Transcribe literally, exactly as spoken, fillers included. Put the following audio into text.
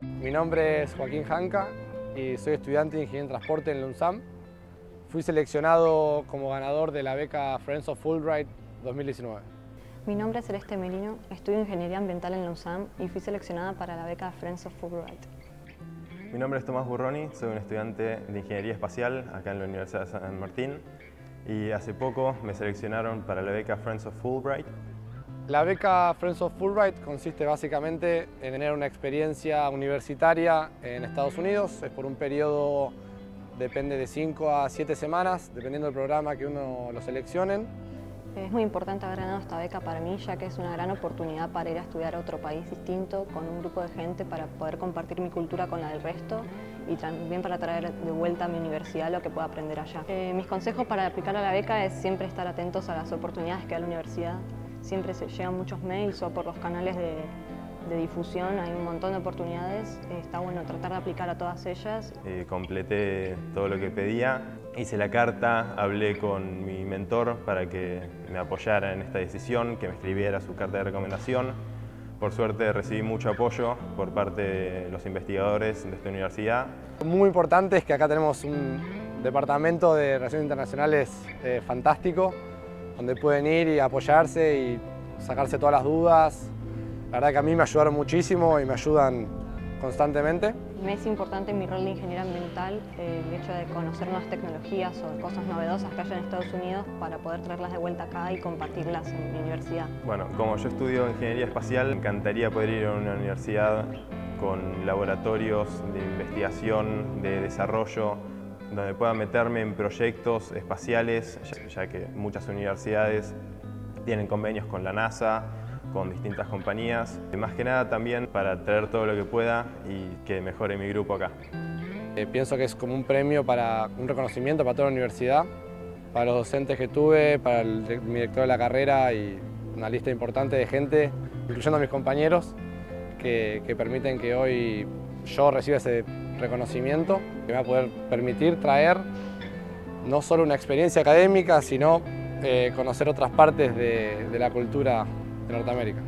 Mi nombre es Joaquín Janka y soy estudiante de Ingeniería en Transporte en la UNSAM. Fui seleccionado como ganador de la beca Friends of Fulbright dos mil diecinueve. Mi nombre es Celeste Merino, estudio Ingeniería Ambiental en la UNSAM y fui seleccionada para la beca Friends of Fulbright. Mi nombre es Tomás Burroni, soy un estudiante de Ingeniería Espacial acá en la Universidad de San Martín y hace poco me seleccionaron para la beca Friends of Fulbright. La beca Friends of Fulbright consiste básicamente en tener una experiencia universitaria en Estados Unidos. Es por un periodo, depende de cinco a siete semanas, dependiendo del programa que uno lo seleccionen. Es muy importante haber ganado esta beca para mí, ya que es una gran oportunidad para ir a estudiar a otro país distinto con un grupo de gente para poder compartir mi cultura con la del resto y también para traer de vuelta a mi universidad lo que pueda aprender allá. Eh, mis consejos para aplicar a la beca es siempre estar atentos a las oportunidades que da la universidad. Siempre se llegan muchos mails o por los canales de, de difusión, hay un montón de oportunidades. Está bueno tratar de aplicar a todas ellas. Eh, completé todo lo que pedía, hice la carta, hablé con mi mentor para que me apoyara en esta decisión, que me escribiera su carta de recomendación. Por suerte recibí mucho apoyo por parte de los investigadores de esta universidad. Muy importante es que acá tenemos un departamento de Relaciones Internacionales eh, fantástico, donde pueden ir y apoyarse y sacarse todas las dudas. La verdad que a mí me ayudaron muchísimo y me ayudan constantemente. Me es importante en mi rol de ingeniera ambiental eh, el hecho de conocer nuevas tecnologías o cosas novedosas que haya en Estados Unidos para poder traerlas de vuelta acá y compartirlas en mi universidad. Bueno, como yo estudio ingeniería espacial, me encantaría poder ir a una universidad con laboratorios de investigación, de desarrollo, donde pueda meterme en proyectos espaciales, ya que muchas universidades tienen convenios con la NASA, con distintas compañías. Y más que nada también para traer todo lo que pueda y que mejore mi grupo acá. Eh, pienso que es como un premio, para un reconocimiento para toda la universidad, para los docentes que tuve, para el, mi director de la carrera y una lista importante de gente, incluyendo a mis compañeros, que, que permiten que hoy yo reciba ese reconocimiento que me va a poder permitir traer no solo una experiencia académica, sino eh, conocer otras partes de, de la cultura de Norteamérica.